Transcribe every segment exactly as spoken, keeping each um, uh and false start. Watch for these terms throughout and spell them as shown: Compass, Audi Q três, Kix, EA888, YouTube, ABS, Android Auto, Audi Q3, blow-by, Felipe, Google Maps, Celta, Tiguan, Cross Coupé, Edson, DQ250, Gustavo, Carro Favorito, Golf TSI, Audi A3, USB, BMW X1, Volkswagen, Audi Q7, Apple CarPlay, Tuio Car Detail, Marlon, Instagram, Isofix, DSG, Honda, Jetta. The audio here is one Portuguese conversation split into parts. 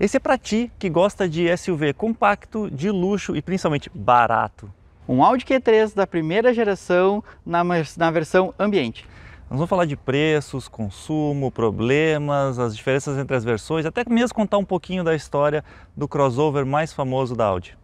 Esse é para ti que gosta de S U V compacto, de luxo e principalmente barato. Um Audi Q três da primeira geração na, na versão Ambiente. Nós vamos falar de preços, consumo, problemas, as diferenças entre as versões, até mesmo contar um pouquinho da história do crossover mais famoso da Audi.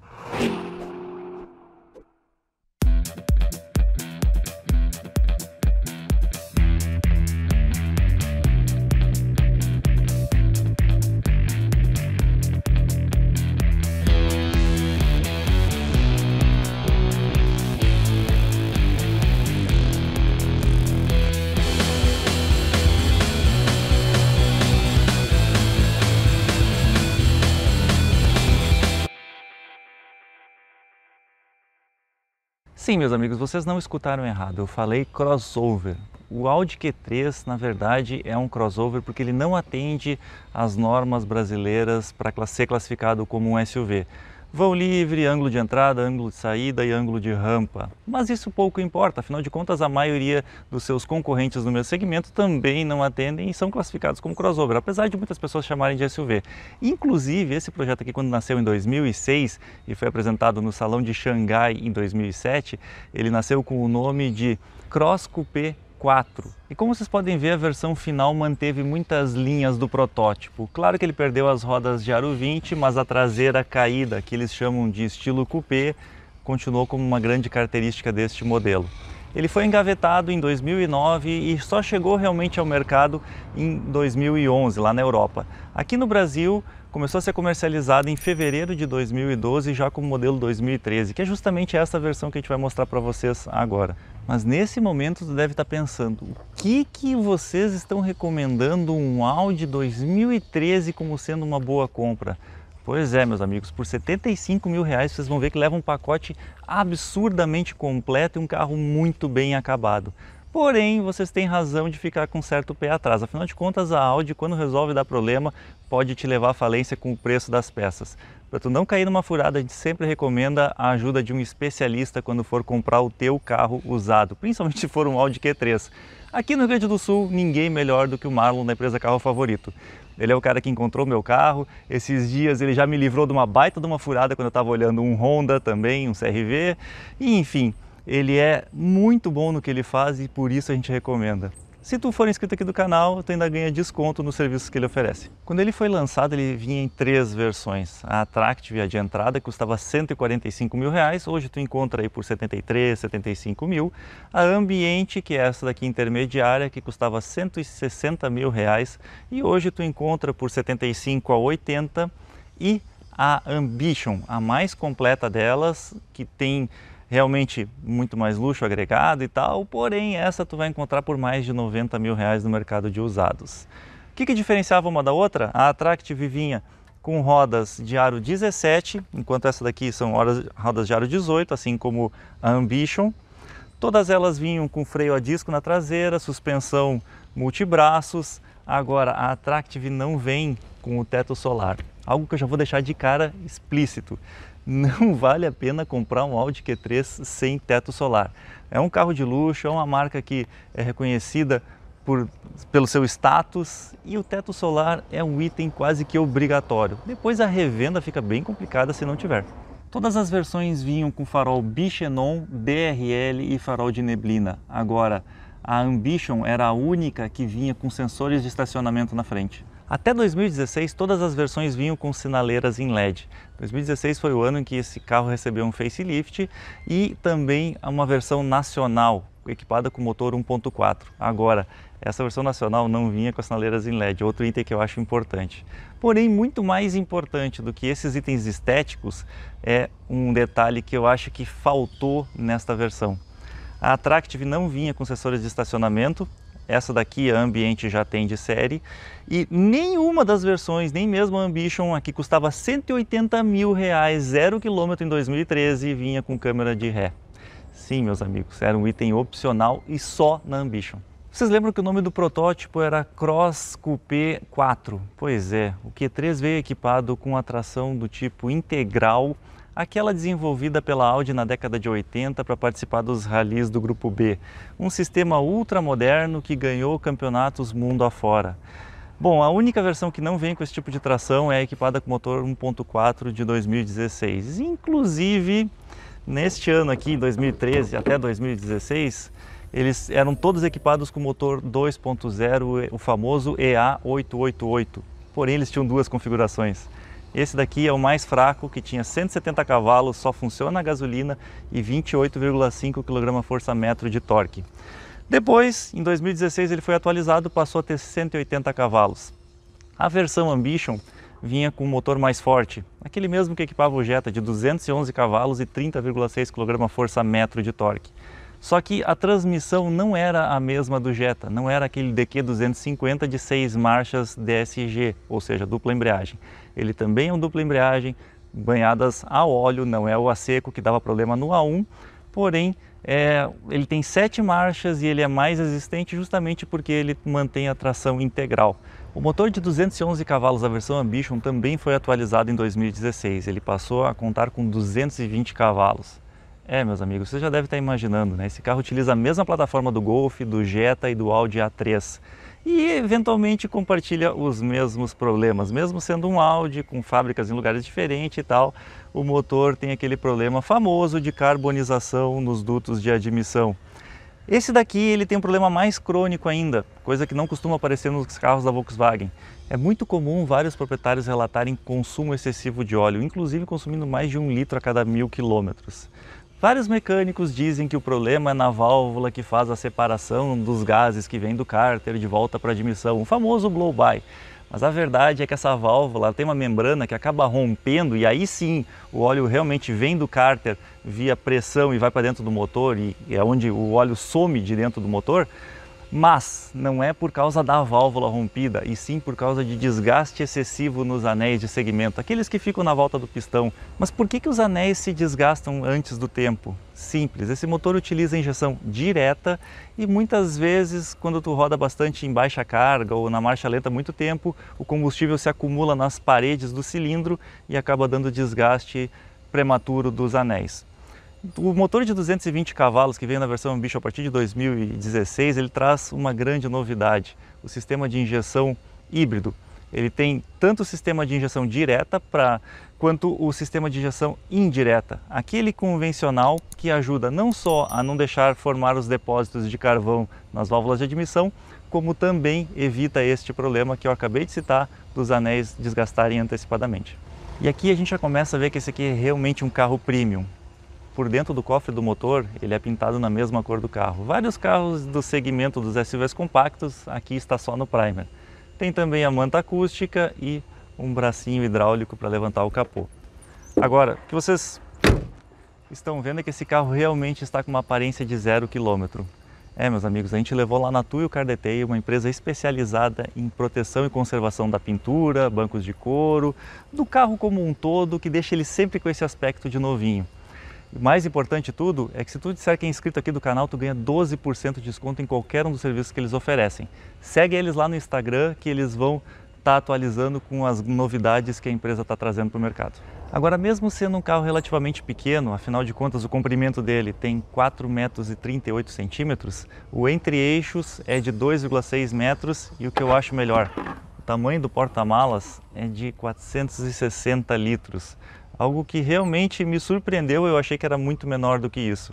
Sim, meus amigos, vocês não escutaram errado, eu falei crossover. O Audi Q três, na verdade, é um crossover porque ele não atende às normas brasileiras para ser classificado como um S U V. Vão livre, ângulo de entrada, ângulo de saída e ângulo de rampa. Mas isso pouco importa, afinal de contas a maioria dos seus concorrentes no mesmo segmento também não atendem e são classificados como crossover, apesar de muitas pessoas chamarem de S U V. Inclusive esse projeto aqui, quando nasceu em dois mil e seis e foi apresentado no Salão de Xangai em dois mil e sete, ele nasceu com o nome de Cross Coupé quatro. E como vocês podem ver, a versão final manteve muitas linhas do protótipo. Claro que ele perdeu as rodas de aro vinte, mas a traseira caída, que eles chamam de estilo coupé, continuou como uma grande característica deste modelo. Ele foi engavetado em dois mil e nove e só chegou realmente ao mercado em dois mil e onze, lá na Europa. Aqui no Brasil, começou a ser comercializado em fevereiro de dois mil e doze, já como modelo dois mil e treze, que é justamente essa versão que a gente vai mostrar para vocês agora. Mas nesse momento você deve estar pensando, o que que vocês estão recomendando um Audi dois mil e treze como sendo uma boa compra? Pois é, meus amigos, por setenta e cinco mil reais vocês vão ver que leva um pacote absurdamente completo e um carro muito bem acabado. Porém, vocês têm razão de ficar com um certo pé atrás, afinal de contas a Audi, quando resolve dar problema, pode te levar à falência com o preço das peças. Para tu não cair numa furada, a gente sempre recomenda a ajuda de um especialista quando for comprar o teu carro usado, principalmente se for um Audi Q três. Aqui no Rio Grande do Sul, ninguém melhor do que o Marlon da empresa Carro Favorito. Ele é o cara que encontrou meu carro, esses dias ele já me livrou de uma baita de uma furada quando eu estava olhando um Honda também, um C R V, e enfim, ele é muito bom no que ele faz e por isso a gente recomenda. Se tu for inscrito aqui do canal, tu ainda ganha desconto nos serviços que ele oferece. Quando ele foi lançado, ele vinha em três versões. A Attractive, a de entrada, custava cento e quarenta e cinco mil reais, hoje tu encontra aí por setenta e três, setenta e cinco mil. A Ambiente, que é essa daqui intermediária, que custava cento e sessenta mil reais, e hoje tu encontra por setenta e cinco a oitenta. E a Ambition, a mais completa delas, que tem realmente muito mais luxo agregado e tal, porém essa tu vai encontrar por mais de noventa mil reais no mercado de usados. O que que diferenciava uma da outra? A Attractive vinha com rodas de aro dezessete, enquanto essa daqui são rodas de aro dezoito, assim como a Ambition. Todas elas vinham com freio a disco na traseira, suspensão multibraços. Agora a Attractive não vem com o teto solar, algo que eu já vou deixar de cara explícito. Não vale a pena comprar um Audi Q três sem teto solar. É um carro de luxo, é uma marca que é reconhecida por, pelo seu status e o teto solar é um item quase que obrigatório. Depois a revenda fica bem complicada se não tiver. Todas as versões vinham com farol bichenon, D R L e farol de neblina. Agora, a Ambition era a única que vinha com sensores de estacionamento na frente. Até dois mil e dezesseis, todas as versões vinham com sinaleiras em L E D. dois mil e dezesseis foi o ano em que esse carro recebeu um facelift e também uma versão nacional, equipada com motor um ponto quatro. Agora, essa versão nacional não vinha com as sinaleiras em L E D, outro item que eu acho importante. Porém, muito mais importante do que esses itens estéticos é um detalhe que eu acho que faltou nesta versão. A Attractive não vinha com sensores de estacionamento. Essa daqui, a Ambiente, já tem de série. E nenhuma das versões, nem mesmo a Ambition, aqui custava cento e oitenta mil reais, zero quilômetro em dois mil e treze e vinha com câmera de ré. Sim, meus amigos, era um item opcional e só na Ambition. Vocês lembram que o nome do protótipo era Cross Coupé quatro? Pois é, o Q três veio equipado com a tração do tipo integral, aquela desenvolvida pela Audi na década de oitenta para participar dos ralis do Grupo B. Um sistema ultramoderno que ganhou campeonatos mundo afora. Bom, a única versão que não vem com esse tipo de tração é equipada com motor um ponto quatro de dois mil e dezesseis. Inclusive, neste ano aqui, dois mil e treze até dois mil e dezesseis, eles eram todos equipados com motor dois ponto zero, o famoso E A oitocentos e oitenta e oito. Porém, eles tinham duas configurações. Esse daqui é o mais fraco, que tinha cento e setenta cavalos, só funciona a gasolina e vinte e oito vírgula cinco quilograma-força-metro de torque. Depois, em dois mil e dezesseis, ele foi atualizado, passou a ter cento e oitenta cavalos. A versão Ambition vinha com um motor mais forte, aquele mesmo que equipava o Jetta, de duzentos e onze cavalos e trinta vírgula seis quilograma-força-metro de torque. Só que a transmissão não era a mesma do Jetta, não era aquele D Q duzentos e cinquenta de seis marchas D S G, ou seja, dupla embreagem. Ele também é um dupla embreagem, banhadas a óleo, não é o a seco que dava problema no A um, porém, É, ele tem sete marchas e ele é mais resistente justamente porque ele mantém a tração integral. O motor de duzentos e onze cavalos da versão Ambition também foi atualizado em dois mil e dezesseis, ele passou a contar com duzentos e vinte cavalos. É, meus amigos, você já deve estar imaginando, né? Esse carro utiliza a mesma plataforma do Golf, do Jetta e do Audi A três. E eventualmente compartilha os mesmos problemas, mesmo sendo um Audi com fábricas em lugares diferentes e tal, o motor tem aquele problema famoso de carbonização nos dutos de admissão. Esse daqui ele tem um problema mais crônico ainda, coisa que não costuma aparecer nos carros da Volkswagen. É muito comum vários proprietários relatarem consumo excessivo de óleo, inclusive consumindo mais de um litro a cada mil quilômetros. Vários mecânicos dizem que o problema é na válvula que faz a separação dos gases que vêm do cárter de volta para a admissão, o famoso blow-by. Mas a verdade é que essa válvula tem uma membrana que acaba rompendo e aí sim o óleo realmente vem do cárter via pressão e vai para dentro do motor e é onde o óleo some de dentro do motor. Mas não é por causa da válvula rompida, e sim por causa de desgaste excessivo nos anéis de segmento, aqueles que ficam na volta do pistão. Mas por que que os anéis se desgastam antes do tempo? Simples, esse motor utiliza injeção direta e muitas vezes quando tu roda bastante em baixa carga ou na marcha lenta muito tempo, o combustível se acumula nas paredes do cilindro e acaba dando desgaste prematuro dos anéis. O motor de duzentos e vinte cavalos que veio na versão Ambition a partir de dois mil e dezesseis, ele traz uma grande novidade, o sistema de injeção híbrido. Ele tem tanto o sistema de injeção direta pra, quanto o sistema de injeção indireta, aquele convencional que ajuda não só a não deixar formar os depósitos de carvão nas válvulas de admissão, como também evita este problema que eu acabei de citar, dos anéis desgastarem antecipadamente. E aqui a gente já começa a ver que esse aqui é realmente um carro premium. Por dentro do cofre do motor, ele é pintado na mesma cor do carro. Vários carros do segmento dos S U Vs compactos, aqui está só no primer. Tem também a manta acústica e um bracinho hidráulico para levantar o capô. Agora, o que vocês estão vendo é que esse carro realmente está com uma aparência de zero quilômetro. É, meus amigos, a gente levou lá na Tuio Car Detail, uma empresa especializada em proteção e conservação da pintura, bancos de couro, do carro como um todo, que deixa ele sempre com esse aspecto de novinho. O mais importante de tudo é que se tu disser que é inscrito aqui do canal, tu ganha doze por cento de desconto em qualquer um dos serviços que eles oferecem. Segue eles lá no Instagram que eles vão estar atualizando com as novidades que a empresa está trazendo para o mercado. Agora, mesmo sendo um carro relativamente pequeno, afinal de contas o comprimento dele tem quatro metros e trinta e oito centímetros, o entre-eixos é de dois vírgula seis metros e o que eu acho melhor, o tamanho do porta-malas é de quatrocentos e sessenta litros. Algo que realmente me surpreendeu, eu achei que era muito menor do que isso.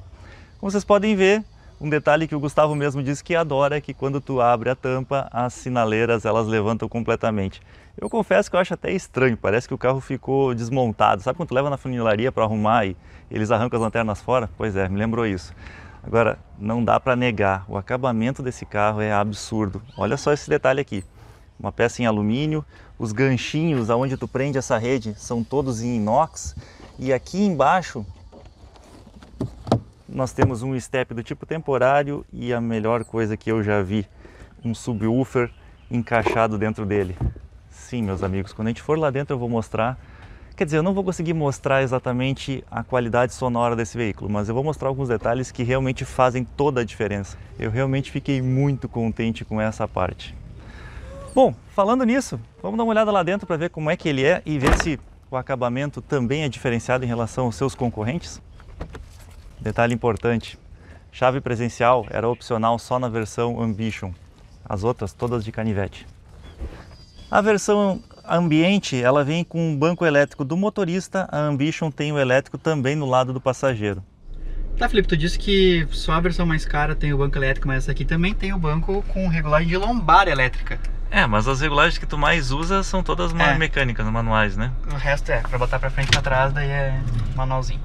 Como vocês podem ver, um detalhe que o Gustavo mesmo disse que adora é que quando tu abre a tampa, as sinaleiras elas levantam completamente. Eu confesso que eu acho até estranho, parece que o carro ficou desmontado. Sabe quando tu leva na funilaria para arrumar e eles arrancam as lanternas fora? Pois é, me lembrou isso. Agora, não dá para negar, o acabamento desse carro é absurdo. Olha só esse detalhe aqui. Uma peça em alumínio, os ganchinhos aonde tu prende essa rede são todos em inox e aqui embaixo nós temos um step do tipo temporário e a melhor coisa que eu já vi, um subwoofer encaixado dentro dele. Sim, meus amigos, quando a gente for lá dentro eu vou mostrar, quer dizer, eu não vou conseguir mostrar exatamente a qualidade sonora desse veículo, mas eu vou mostrar alguns detalhes que realmente fazem toda a diferença. Eu realmente fiquei muito contente com essa parte. Bom, falando nisso, vamos dar uma olhada lá dentro para ver como é que ele é e ver se o acabamento também é diferenciado em relação aos seus concorrentes. Detalhe importante, chave presencial era opcional só na versão Ambition, as outras todas de canivete. A versão Ambiente, ela vem com o banco elétrico do motorista, a Ambition tem o elétrico também no lado do passageiro. Tá, Felipe, tu disse que só a versão mais cara tem o banco elétrico, mas essa aqui também tem o banco com regulagem de lombar elétrica. É, mas as regulagens que tu mais usa são todas é. mecânicas, manuais, né? O resto é, pra botar pra frente e pra trás, daí é manualzinho.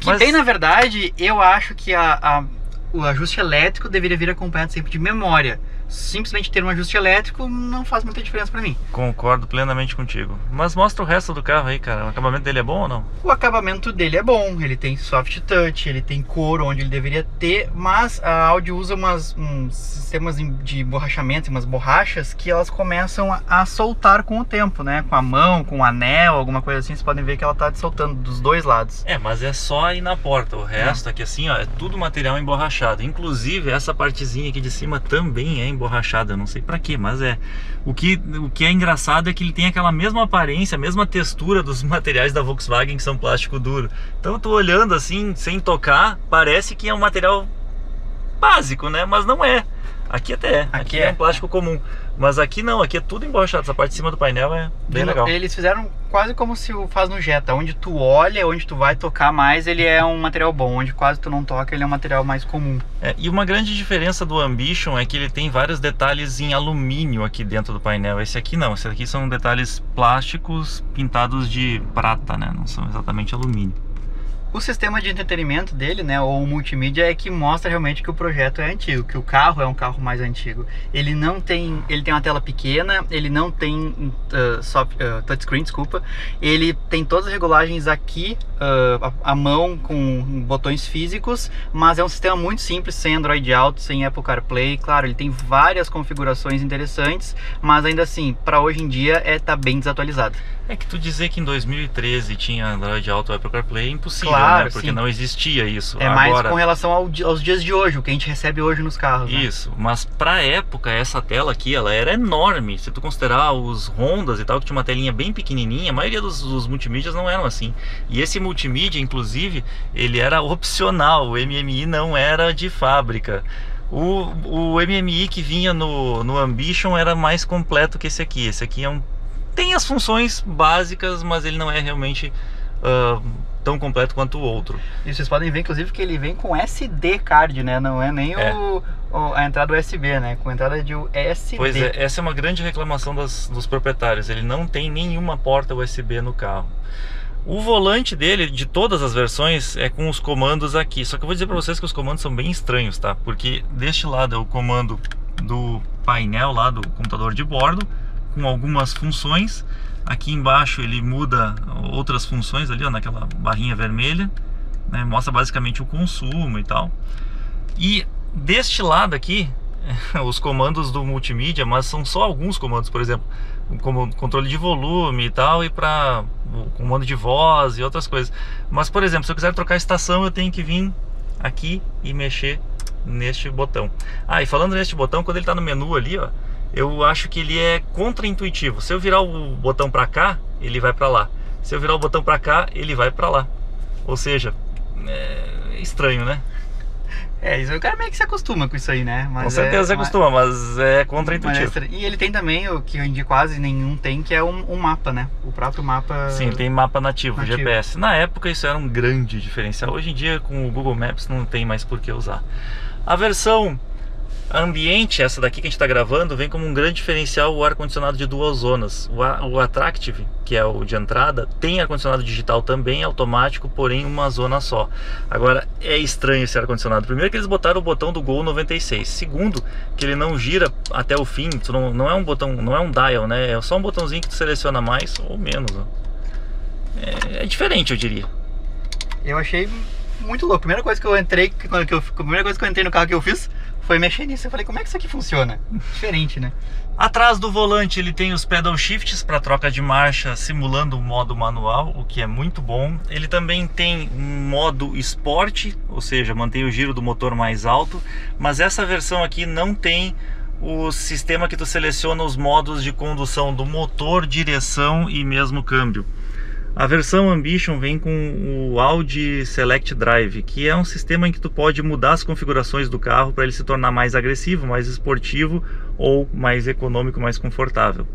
Que mas... tem, na verdade, eu acho que a, a, o ajuste elétrico deveria vir acompanhado sempre de memória. Simplesmente ter um ajuste elétrico não faz muita diferença pra mim. Concordo plenamente contigo. Mas mostra o resto do carro aí, cara. O acabamento dele é bom ou não? O acabamento dele é bom. Ele tem soft touch, ele tem cor onde ele deveria ter. Mas a Audi usa umas, uns sistemas de borrachamento, umas borrachas, que elas começam a, a soltar com o tempo, né? Com a mão, com o anel, alguma coisa assim. Vocês podem ver que ela tá soltando dos dois lados. É, mas é só aí na porta. O resto é. aqui assim, ó, é tudo material emborrachado. Inclusive essa partezinha aqui de cima também é emborrachada. borrachada, não sei pra quê, mas é o que, o que é engraçado é que ele tem aquela mesma aparência, a mesma textura dos materiais da Volkswagen, que são plástico duro. Então eu tô olhando assim, sem tocar, parece que é um material básico, né? Mas não é. Aqui até é, aqui, aqui é. é um plástico comum, mas aqui não, aqui é tudo emborrachado. Essa parte de cima do painel é bem legal. Eles fizeram quase como se faz no Jetta, onde tu olha, onde tu vai tocar mais, ele é um material bom, onde quase tu não toca, ele é um material mais comum. É, e uma grande diferença do Ambition é que ele tem vários detalhes em alumínio aqui dentro do painel. Esse aqui não, esse aqui são detalhes plásticos pintados de prata, né? Não são exatamente alumínio. O sistema de entretenimento dele, né, ou multimídia, é que mostra realmente que o projeto é antigo, que o carro é um carro mais antigo. Ele não tem, ele tem uma tela pequena, ele não tem uh, soft, uh, touchscreen, desculpa. Ele tem todas as regulagens aqui, uh, a, a mão com botões físicos, mas é um sistema muito simples, sem Android Auto, sem Apple CarPlay. Claro, ele tem várias configurações interessantes, mas ainda assim, para hoje em dia, é tá bem desatualizado. É que tu dizer que em dois mil e treze tinha Android Auto, Apple CarPlay é impossível. Claro. Claro, né? Porque sim. não existia isso. É mais Agora... com relação ao, aos dias de hoje, o que a gente recebe hoje nos carros. Isso, né? Mas pra época essa tela aqui, ela era enorme. Se tu considerar os Hondas e tal, que tinha uma telinha bem pequenininha, a maioria dos, dos multimídias não eram assim. E esse multimídia, inclusive, ele era opcional, o M M I não era de fábrica. O, o M M I que vinha no, no Ambition era mais completo que esse aqui. Esse aqui é um... tem as funções básicas, mas ele não é realmente... Uh, tão completo quanto o outro. E vocês podem ver, inclusive, que ele vem com S D card, né? Não é nem é. O, o, a entrada U S B, né? Com a entrada de U S B. Pois é, essa é uma grande reclamação das, dos proprietários. Ele não tem nenhuma porta U S B no carro. O volante dele, de todas as versões, é com os comandos aqui. Só que eu vou dizer para vocês que os comandos são bem estranhos, tá? Porque deste lado é o comando do painel lá do computador de bordo, com algumas funções. Aqui embaixo ele muda outras funções ali, ó, naquela barrinha vermelha, né? Mostra basicamente o consumo e tal. E deste lado aqui, os comandos do multimídia, mas são só alguns comandos, por exemplo, como controle de volume e tal, e para o comando de voz e outras coisas. Mas, por exemplo, se eu quiser trocar a estação, eu tenho que vir aqui e mexer neste botão. Ah, e falando neste botão, quando ele está no menu ali, ó, eu acho que ele é contra-intuitivo. Se eu virar o botão para cá, ele vai para lá. Se eu virar o botão para cá, ele vai para lá. Ou seja, é estranho, né? É, isso, o cara meio que se acostuma com isso aí, né? Mas com certeza é, se acostuma, mas, mas é contra-intuitivo. E ele tem também, o que hoje quase nenhum tem, que é um, um mapa, né? O próprio mapa... Sim, tem mapa nativo, nativo, G P S. Na época isso era um grande diferencial. Hoje em dia, com o Google Maps, não tem mais por que usar. A versão... Ambiente, essa daqui que a gente está gravando, vem como um grande diferencial o ar-condicionado de duas zonas. O, o Attractive, que é o de entrada, tem ar-condicionado digital também, automático, porém uma zona só. Agora, é estranho esse ar-condicionado. Primeiro que eles botaram o botão do Gol noventa e seis. Segundo, que ele não gira até o fim. Não, não é um botão, não é um dial, né? É só um botãozinho que tu seleciona mais ou menos. Ó. É, é diferente, eu diria. Eu achei... muito louco. A primeira coisa que eu entrei, que eu, a primeira coisa que eu entrei no carro que eu fiz foi mexer nisso. Eu falei, como é que isso aqui funciona? Diferente, né? Atrás do volante ele tem os pedal shifts para troca de marcha, simulando o modo manual, o que é muito bom. Ele também tem um modo esporte, ou seja, mantém o giro do motor mais alto, mas essa versão aqui não tem o sistema que tu seleciona os modos de condução do motor, direção e mesmo câmbio. A versão Ambition vem com o Audi Select Drive, que é um sistema em que tu pode mudar as configurações do carro para ele se tornar mais agressivo, mais esportivo ou mais econômico, mais confortável.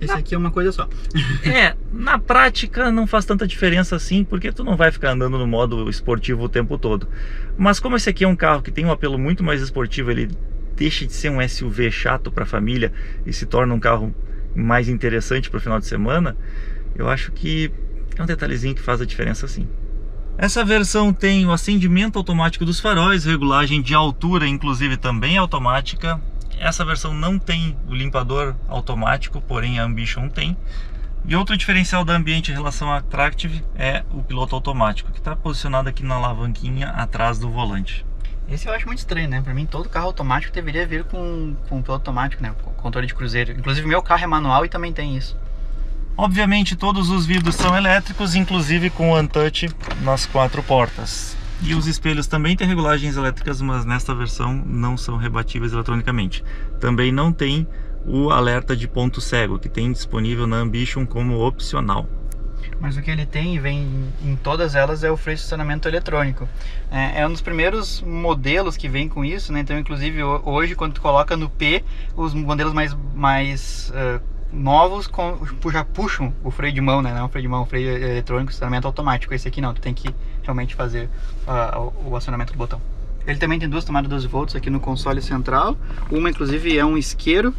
Esse na... aqui é uma coisa só. É, na prática não faz tanta diferença assim, porque tu não vai ficar andando no modo esportivo o tempo todo. Mas como esse aqui é um carro que tem um apelo muito mais esportivo, ele deixa de ser um S U V chato para a família e se torna um carro mais interessante para o final de semana, eu acho que é um detalhezinho que faz a diferença sim. Essa versão tem o acendimento automático dos faróis, regulagem de altura inclusive também automática. Essa versão não tem o limpador automático, porém a Ambition tem. E outro diferencial da Ambiente em relação à Attractive é o piloto automático, que está posicionado aqui na alavanquinha atrás do volante. Esse eu acho muito estranho, né? Pra mim todo carro automático deveria vir com, com piloto automático, né? Com controle de cruzeiro. Inclusive meu carro é manual e também tem isso. Obviamente todos os vidros são elétricos, inclusive com o untouch nas quatro portas. E os espelhos também têm regulagens elétricas, mas nesta versão não são rebatíveis eletronicamente. Também não tem o alerta de ponto cego, que tem disponível na Ambition como opcional. Mas o que ele tem e vem em todas elas é o freio de estacionamento eletrônico. É, é um dos primeiros modelos que vem com isso, né? Então, inclusive, hoje, quando tu coloca no P, os modelos mais, mais uh, novos com, já puxam o freio de mão, né? Não o freio de mão, o freio eletrônico, estacionamento automático. Esse aqui não, tu tem que realmente fazer uh, o acionamento do botão. Ele também tem duas tomadas doze volts aqui no console central. Uma, inclusive, é um isqueiro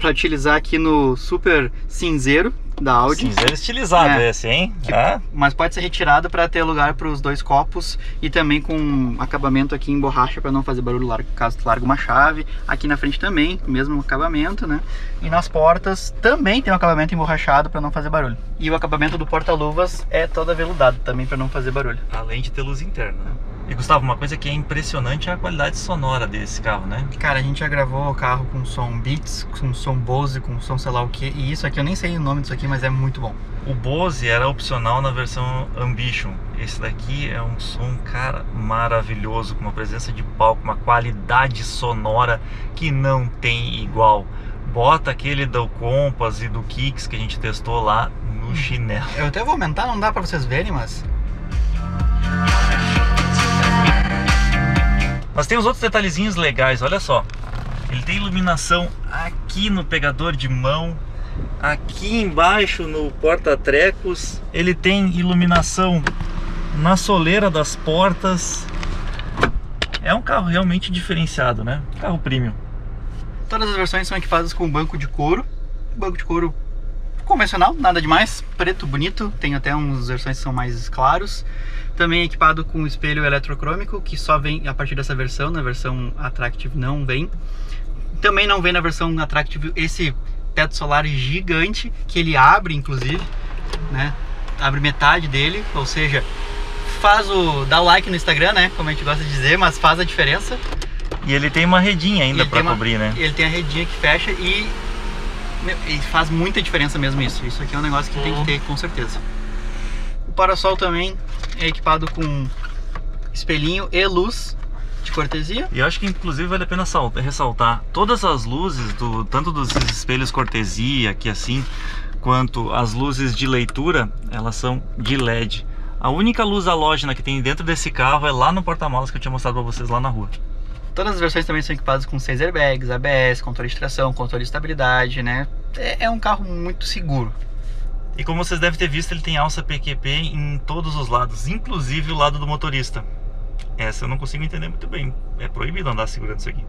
para utilizar aqui no super cinzeiro da Audi. Cinzeiro estilizado é, esse, hein? Que, ah. Mas pode ser retirado para ter lugar para os dois copos e também com acabamento aqui em borracha para não fazer barulho largo, caso tu largue uma chave. Aqui na frente também, mesmo acabamento, né? E nas portas também tem um acabamento emborrachado para não fazer barulho. E o acabamento do porta-luvas é todo aveludado também para não fazer barulho. Além de ter luz interna, né? E Gustavo, uma coisa que é impressionante é a qualidade sonora desse carro, né? Cara, a gente já gravou o carro com som Beats, com som Bose, com som sei lá o que. E isso aqui, eu nem sei o nome disso aqui, mas é muito bom. O Bose era opcional na versão Ambition. Esse daqui é um som, cara, maravilhoso, com uma presença de palco, uma qualidade sonora que não tem igual. Bota aquele do Compass e do Kix que a gente testou lá no chinelo. Eu até vou aumentar, não dá pra vocês verem, mas... Mas tem os outros detalhezinhos legais, olha só. Ele tem iluminação aqui no pegador de mão, aqui embaixo no porta-trecos. Ele tem iluminação na soleira das portas. É um carro realmente diferenciado, né? Carro premium. Todas as versões são equipadas com banco de couro. Banco de couro convencional, nada demais. Preto, bonito. Tem até umas versões que são mais claros. Também equipado com espelho eletrocrômico, que só vem a partir dessa versão, na versão Attractive não vem. Também não vem na versão Attractive esse teto solar gigante, que ele abre inclusive, né? Abre metade dele, ou seja, faz o... dá like no Instagram, né? Como a gente gosta de dizer, mas faz a diferença. E ele tem uma redinha ainda para cobrir, né? Ele tem a redinha que fecha e... e faz muita diferença mesmo isso. Isso aqui é um negócio que tem que ter, com certeza. O parasol também é equipado com espelhinho e luz de cortesia. E eu acho que inclusive vale a pena ressaltar todas as luzes, do, tanto dos espelhos cortesia aqui assim, quanto as luzes de leitura, elas são de L E D. A única luz halógena que tem dentro desse carro é lá no porta-malas que eu tinha mostrado para vocês lá na rua. Todas as versões também são equipadas com seis airbags, A B S, controle de tração, controle de estabilidade, né? É um carro muito seguro. E como vocês devem ter visto, ele tem alça P Q P em todos os lados, inclusive o lado do motorista. Essa eu não consigo entender muito bem, é proibido andar segurando isso aqui.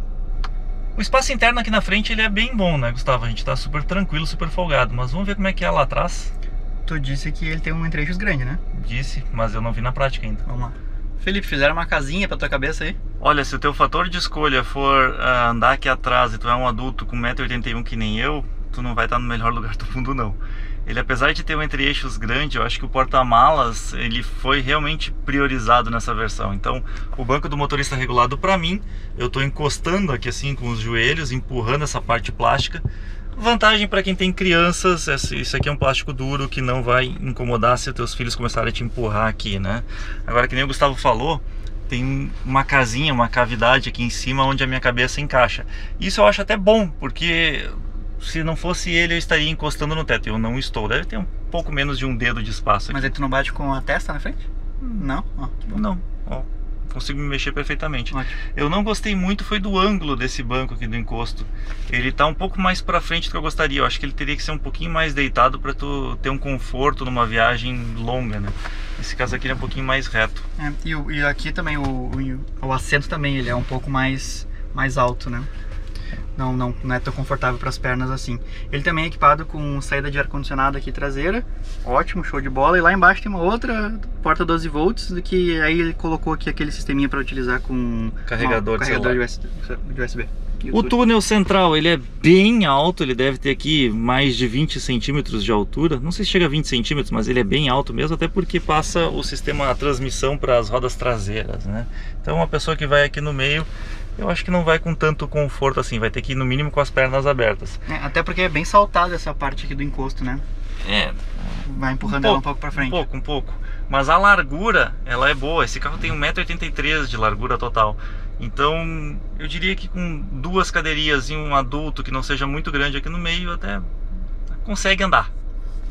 O espaço interno aqui na frente ele é bem bom, né, Gustavo? A gente tá super tranquilo, super folgado, mas vamos ver como é que é lá atrás. Tu disse que ele tem um entre-eixos grande, né? Disse, mas eu não vi na prática ainda. Vamos lá. Felipe, fizeram uma casinha pra tua cabeça aí? Olha, se o teu fator de escolha for uh, andar aqui atrás e tu é um adulto com um metro e oitenta e um que nem eu, tu não vai estar no melhor lugar do mundo, não. Ele, apesar de ter um entre-eixos grande, eu acho que o porta-malas ele foi realmente priorizado nessa versão. Então, o banco do motorista regulado para mim, eu estou encostando aqui assim com os joelhos, empurrando essa parte plástica. Vantagem para quem tem crianças, isso aqui é um plástico duro que não vai incomodar se os teus filhos começarem a te empurrar aqui, né? Agora, que nem o Gustavo falou, tem uma casinha, uma cavidade aqui em cima onde a minha cabeça encaixa. Isso eu acho até bom, porque... se não fosse ele, eu estaria encostando no teto. Eu não estou. Deve ter um pouco menos de um dedo de espaço aqui. Mas aí tu não bate com a testa na frente? Não. Oh, não. Oh, consigo me mexer perfeitamente. Ótimo. Eu não gostei muito foi do ângulo desse banco aqui do encosto. Ele tá um pouco mais para frente do que eu gostaria. Eu acho que ele teria que ser um pouquinho mais deitado para tu ter um conforto numa viagem longa, né? Esse caso aqui ele é um pouquinho mais reto. É, e, e aqui também o, o, o assento também ele é um pouco mais mais alto, né? Não, não, não é tão confortável para as pernas assim. Ele também é equipado com saída de ar-condicionado aqui traseira. Ótimo, show de bola. E lá embaixo tem uma outra porta doze volts, do que aí ele colocou aqui aquele sisteminha para utilizar com carregador, uma, de, carregador de U S B. O túnel central ele é bem alto, ele deve ter aqui mais de vinte centímetros de altura. Não sei se chega a vinte centímetros, mas ele é bem alto mesmo, até porque passa o sistema, a transmissão para as rodas traseiras, né? Então uma pessoa que vai aqui no meio, eu acho que não vai com tanto conforto assim, vai ter que ir no mínimo com as pernas abertas. É, até porque é bem saltada essa parte aqui do encosto, né? É. Vai empurrando um pouco, ela um pouco para frente. Um pouco, um pouco. Mas a largura, ela é boa. Esse carro tem um metro e oitenta e três de largura total. Então, eu diria que com duas cadeirinhas e um adulto que não seja muito grande aqui no meio, até consegue andar.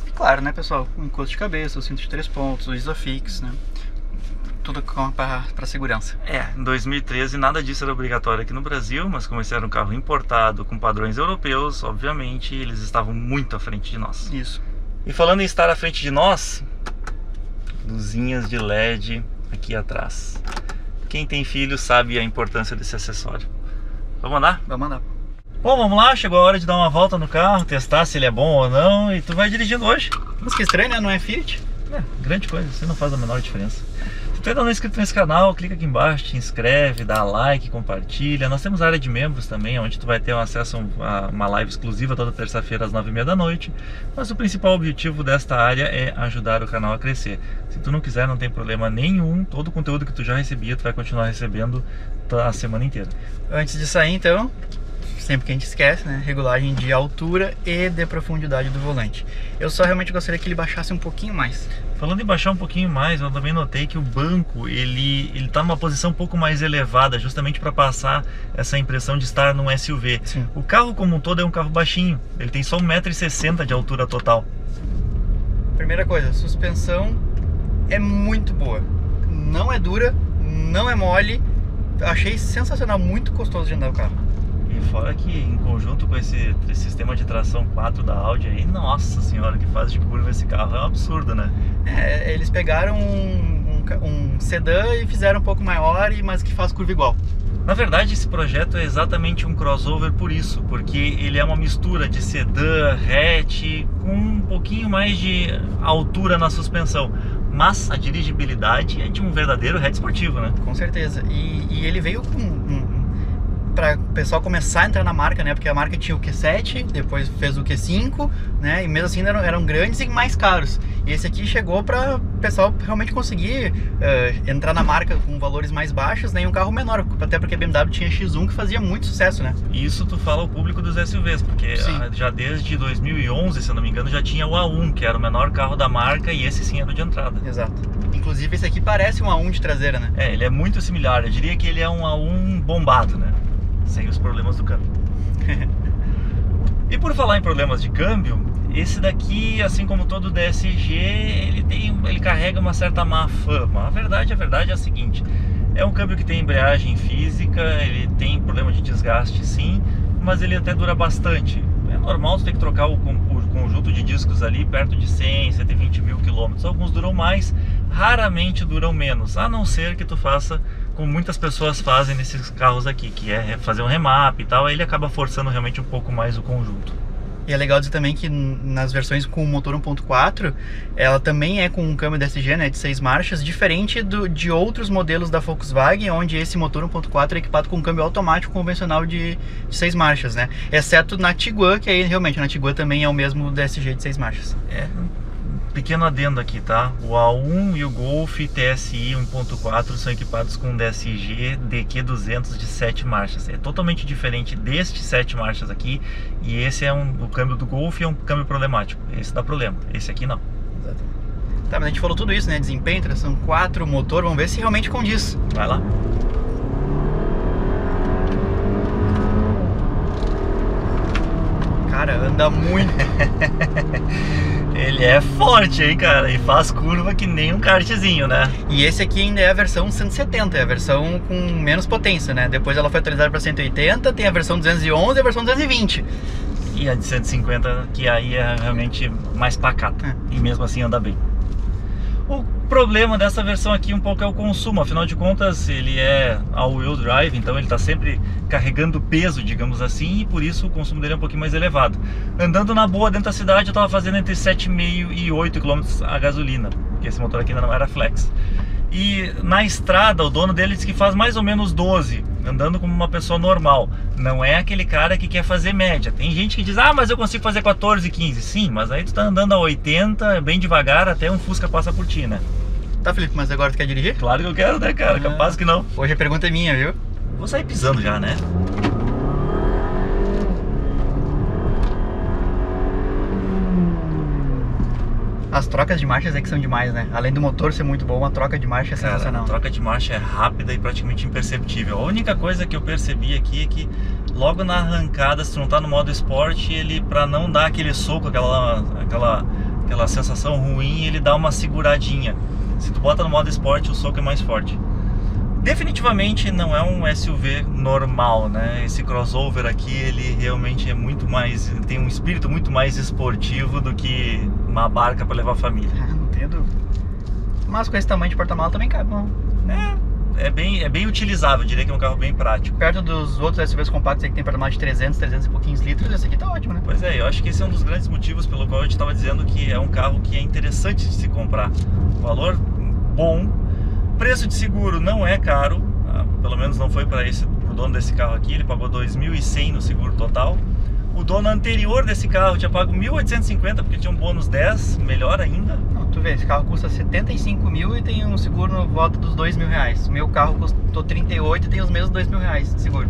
E claro, né, pessoal? O encosto de cabeça, o cinto de três pontos, o Isofix, né? Tudo para segurança. É, em dois mil e treze nada disso era obrigatório aqui no Brasil, mas como esse era um carro importado com padrões europeus, obviamente eles estavam muito à frente de nós. Isso. E falando em estar à frente de nós, luzinhas de L E D aqui atrás. Quem tem filho sabe a importância desse acessório. Vamos andar? Vamos andar. Bom, vamos lá, chegou a hora de dar uma volta no carro, testar se ele é bom ou não, e tu vai dirigindo hoje. Mas que estranho, né? Não é Fiat? É, grande coisa, isso não faz a menor diferença. Se tu ainda não é inscrito nesse canal, clica aqui embaixo, te inscreve, dá like, compartilha. Nós temos a área de membros também, onde tu vai ter acesso a uma live exclusiva toda terça-feira às nove e meia da noite. Mas o principal objetivo desta área é ajudar o canal a crescer. Se tu não quiser, não tem problema nenhum. Todo o conteúdo que tu já recebia, tu vai continuar recebendo a semana inteira. Antes de sair, então, sempre que a gente esquece, né? Regulagem de altura e de profundidade do volante. Eu só realmente gostaria que ele baixasse um pouquinho mais. Falando em baixar um pouquinho mais, eu também notei que o banco, ele ele tá numa posição um pouco mais elevada, justamente para passar essa impressão de estar num S U V. Sim. O carro como um todo é um carro baixinho, ele tem só um metro e sessenta de altura total. Primeira coisa, suspensão é muito boa. Não é dura, não é mole. Achei sensacional, muito gostoso de andar o carro. Fora que em conjunto com esse, esse sistema de tração quatro da Audi aí, nossa senhora, que fase de curva esse carro, é um absurdo, né? É, eles pegaram um, um, um sedã e fizeram um pouco maior, mas que faz curva igual. Na verdade esse projeto é exatamente um crossover por isso, porque ele é uma mistura de sedã, hatch, com um pouquinho mais de altura na suspensão. Mas a dirigibilidade é de um verdadeiro hatch esportivo, né? Com certeza, e, e ele veio com... Um, para o pessoal começar a entrar na marca, né? Porque a marca tinha o Q sete, depois fez o Q cinco, né? E mesmo assim eram, eram grandes e mais caros. E esse aqui chegou para o pessoal realmente conseguir uh, entrar na marca com valores mais baixos, né? E um carro menor, até porque a B M W tinha X um que fazia muito sucesso, né? Isso tu fala ao público dos S U Vs, porque sim, já desde dois mil e onze, se eu não me engano, já tinha o A um, que era o menor carro da marca, e esse sim era o de entrada. Exato. Inclusive esse aqui parece um A um de traseira, né? É, ele é muito similar, eu diria que ele é um A um bombado, né? Sem os problemas do câmbio. E por falar em problemas de câmbio, esse daqui, assim como todo o D S G, ele, tem, ele carrega uma certa má fama. A verdade, a verdade é a seguinte, é um câmbio que tem embreagem física, ele tem problema de desgaste sim, mas ele até dura bastante. É normal você ter que trocar o, o conjunto de discos ali perto de cem, cento e vinte mil quilômetros. Alguns duram mais, raramente duram menos, a não ser que tu faça como muitas pessoas fazem nesses carros aqui, que é fazer um remap e tal, aí ele acaba forçando realmente um pouco mais o conjunto. E é legal dizer também que nas versões com o motor um ponto quatro, ela também é com um câmbio D S G, né, de seis marchas, diferente do, de outros modelos da Volkswagen, onde esse motor um ponto quatro é equipado com um câmbio automático convencional de seis marchas, né, exceto na Tiguan, que aí realmente na Tiguan também é o mesmo D S G de seis marchas. É. Pequeno adendo aqui, tá? O A um e o Golf T S I um ponto quatro são equipados com um D S G D Q duzentos de sete marchas. É totalmente diferente deste sete marchas aqui. E esse é um, o câmbio do Golf é um câmbio problemático. Esse dá problema, esse aqui não. Exatamente. Tá, mas a gente falou tudo isso, né? Desempenho, tração quatro, motor. Vamos ver se realmente condiz. Vai lá. Cara, anda muito. Ele é forte, hein, cara? E faz curva que nem um kartzinho, né? E esse aqui ainda é a versão cento e setenta, é a versão com menos potência, né? Depois ela foi atualizada para cento e oitenta, tem a versão duzentos e onze e a versão duzentos e vinte. E a de cento e cinquenta, que aí é realmente mais pacata. E mesmo assim anda bem. O problema dessa versão aqui um pouco é o consumo. Afinal de contas, ele é all-wheel drive, então ele está sempre carregando peso, digamos assim, e por isso o consumo dele é um pouquinho mais elevado. Andando na boa dentro da cidade, eu estava fazendo entre sete vírgula cinco e oito quilômetros a gasolina, porque esse motor aqui ainda não era flex. E na estrada, o dono dele disse que faz mais ou menos doze, andando como uma pessoa normal. Não é aquele cara que quer fazer média. Tem gente que diz, ah, mas eu consigo fazer quatorze, quinze. Sim, mas aí tu tá andando a oitenta, bem devagar, até um Fusca passa por ti, né? Tá, Felipe, mas agora tu quer dirigir? Claro que eu quero, né, cara? Ah, capaz que não. Hoje a pergunta é minha, viu? Vou sair pisando já, né? As trocas de marchas é que são demais, né? Além do motor ser muito bom, a troca de marcha é sensacional. Cara, a troca de marcha é rápida e praticamente imperceptível. A única coisa que eu percebi aqui é que logo na arrancada, se tu não tá no modo esporte, ele, pra não dar aquele soco, aquela, aquela, aquela sensação ruim, ele dá uma seguradinha. Se tu bota no modo esporte, o soco é mais forte. Definitivamente não é um S U V normal, né? Esse crossover aqui, ele realmente é muito mais... tem um espírito muito mais esportivo do que uma barca para levar a família. Ah, não tenho dúvida. Mas com esse tamanho de porta-mala também cabe, não? É, é bem, é bem utilizável, eu diria que é um carro bem prático. Perto dos outros S U Vs compactos aí que tem porta-mala de trezentos, trezentos e pouquinhos litros, esse aqui tá ótimo, né? Pois é, eu acho que esse é um dos grandes motivos pelo qual a gente estava dizendo que é um carro que é interessante de se comprar. Valor bom, preço de seguro não é caro, pelo menos não foi para esse, pro dono desse carro aqui, ele pagou dois mil e cem no seguro total. O dono anterior desse carro tinha pago mil oitocentos e cinquenta porque tinha um bônus dez, melhor ainda. Não, tu vê, esse carro custa setenta e cinco mil e tem um seguro no volta dos dois mil reais. O meu carro custou trinta e oito e tem os mesmos dois mil reais de seguro.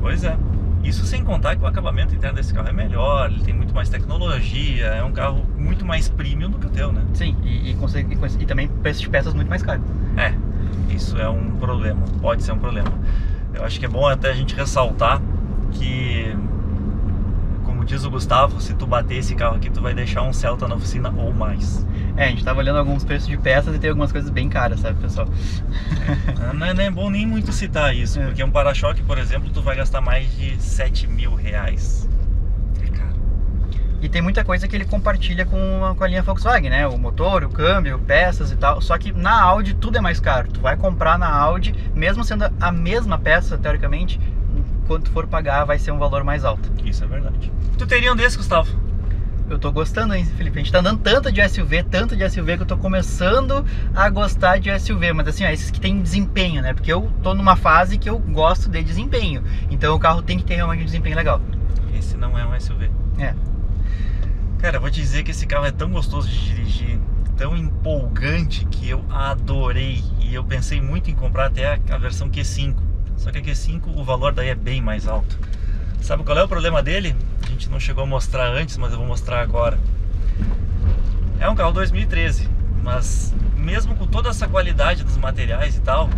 Pois é. Isso sem contar que o acabamento interno desse carro é melhor, ele tem muito mais tecnologia, é um carro muito mais premium do que o teu, né? Sim, e, e, consegue, e, e também preço de peças muito mais caro. É, isso é um problema, pode ser um problema. Eu acho que é bom até a gente ressaltar que... diz o Gustavo, se tu bater esse carro aqui, tu vai deixar um Celta na oficina ou mais. É, a gente tava olhando alguns preços de peças e tem algumas coisas bem caras, sabe, pessoal? Não é, não é bom nem muito citar isso, é. Porque um para-choque, por exemplo, tu vai gastar mais de sete mil reais. É caro. E tem muita coisa que ele compartilha com, com a linha Volkswagen, né? O motor, o câmbio, peças e tal. Só que na Audi tudo é mais caro. Tu vai comprar na Audi, mesmo sendo a mesma peça, teoricamente, quando tu for pagar vai ser um valor mais alto. Isso é verdade. Tu teria um desse, Gustavo? Eu tô gostando, hein, Felipe? A gente tá andando tanto de S U V, tanto de S U V, que eu tô começando a gostar de S U V. Mas assim, ó, esses que tem desempenho, né? Porque eu tô numa fase que eu gosto de desempenho. Então o carro tem que ter realmente um desempenho legal. Esse não é um S U V. É. Cara, eu vou te dizer que esse carro é tão gostoso de dirigir, tão empolgante, que eu adorei. E eu pensei muito em comprar até a versão Q cinco. Só que a Q cinco, o valor daí é bem mais alto. Sabe qual é o problema dele? A gente não chegou a mostrar antes, mas eu vou mostrar agora. É um carro dois mil e treze, mas mesmo com toda essa qualidade dos materiais e tal,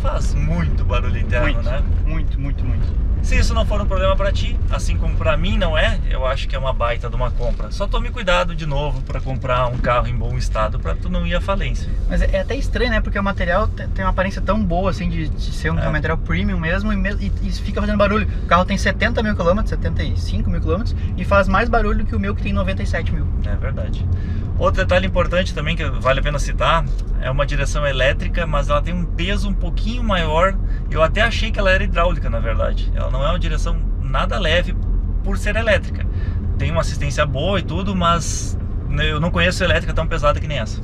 faz muito barulho interno, muito, né? Muito, muito, muito. Se isso não for um problema pra ti, assim como pra mim não é, eu acho que é uma baita de uma compra. Só tome cuidado de novo pra comprar um carro em bom estado pra tu não ir à falência. Mas é até estranho, né? Porque o material tem uma aparência tão boa, assim, de, de ser um é. material premium mesmo e, e fica fazendo barulho. O carro tem setenta mil quilômetros, setenta e cinco mil quilômetros e faz mais barulho que o meu que tem noventa e sete mil. É verdade. Outro detalhe importante também que vale a pena citar, é uma direção elétrica, mas ela tem um peso um pouquinho maior. Eu até achei que ela era hidráulica, na verdade. Ela não é uma direção nada leve por ser elétrica. Tem uma assistência boa e tudo, mas eu não conheço elétrica tão pesada que nem essa.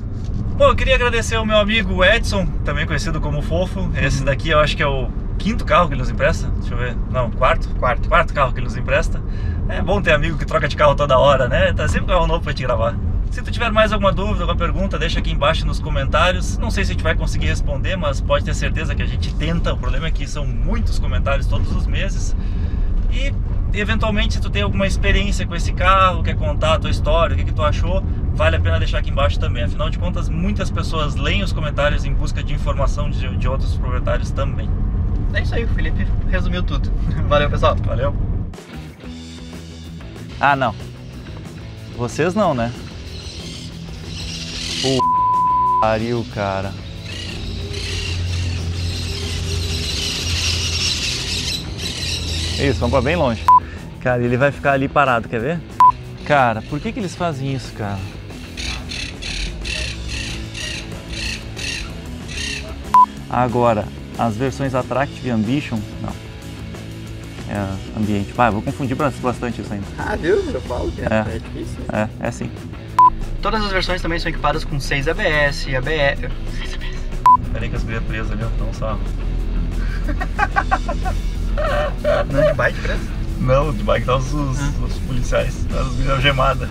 Bom, eu queria agradecer ao meu amigo Edson, também conhecido como Fofo. Esse daqui eu acho que é o quinto carro que ele nos empresta. Deixa eu ver. Não, quarto? Quarto. Quarto carro que ele nos empresta. É bom ter amigo que troca de carro toda hora, né? Tá sempre um carro novo pra te gravar. Se tu tiver mais alguma dúvida, alguma pergunta, deixa aqui embaixo nos comentários. Não sei se a gente vai conseguir responder, mas pode ter certeza que a gente tenta. O problema é que são muitos comentários todos os meses. E, eventualmente, se tu tem alguma experiência com esse carro, quer contar a tua história, o que, que tu achou, vale a pena deixar aqui embaixo também. Afinal de contas, muitas pessoas leem os comentários em busca de informação de, de outros proprietários também. É isso aí, o Felipe resumiu tudo. Valeu, pessoal. Valeu. Ah, não. Vocês não, né? Pô, pariu, cara. Isso, vamos pra bem longe. Cara, ele vai ficar ali parado, quer ver? Cara, por que que eles fazem isso, cara? Agora, as versões Attractive e Ambition, não. É Ambiente. Vai, ah, vou confundir bastante isso ainda. Ah, viu? Eu falo que é, é difícil. É, é sim. Todas as versões também são equipadas com seis A B S, A B S... Peraí que as gurias presas ali, não sabe. Não, de bike presa? Não, de bike estavam os, os, ah. os policiais, as gurias algemadas.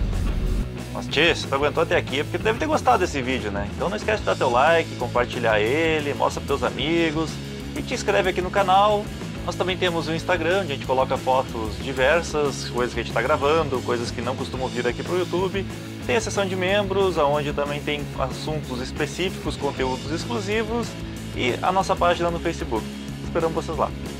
Mas tchê, se tu aguentou até aqui é porque tu deve ter gostado desse vídeo, né? Então não esquece de dar teu like, compartilhar ele, mostra pros teus amigos e te inscreve aqui no canal. Nós também temos o Instagram, onde a gente coloca fotos diversas, coisas que a gente está gravando, coisas que não costumam vir aqui pro YouTube. Tem a seção de membros, onde também tem assuntos específicos, conteúdos exclusivos e a nossa página no Facebook. Esperamos vocês lá.